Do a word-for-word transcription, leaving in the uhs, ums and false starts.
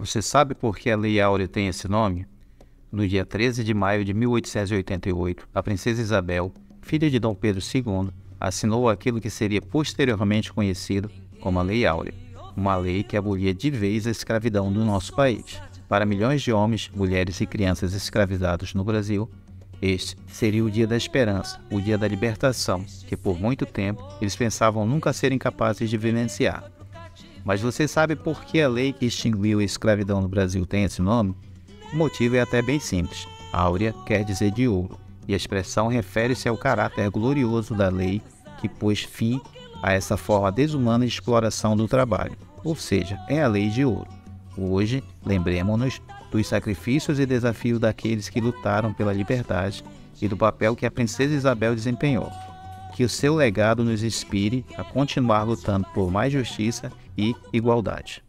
Você sabe por que a Lei Áurea tem esse nome? No dia treze de maio de mil oitocentos e oitenta e oito, a princesa Isabel, filha de Dom Pedro segundo, assinou aquilo que seria posteriormente conhecido como a Lei Áurea, uma lei que abolia de vez a escravidão do nosso país. Para milhões de homens, mulheres e crianças escravizados no Brasil, este seria o dia da esperança, o dia da libertação, que por muito tempo eles pensavam nunca serem capazes de vivenciar. Mas você sabe por que a lei que extinguiu a escravidão no Brasil tem esse nome? O motivo é até bem simples. Áurea quer dizer de ouro, e a expressão refere-se ao caráter glorioso da lei que pôs fim a essa forma desumana de exploração do trabalho, ou seja, é a lei de ouro. Hoje, lembremos-nos dos sacrifícios e desafios daqueles que lutaram pela liberdade e do papel que a princesa Isabel desempenhou. Que o seu legado nos inspire a continuar lutando por mais justiça e igualdade.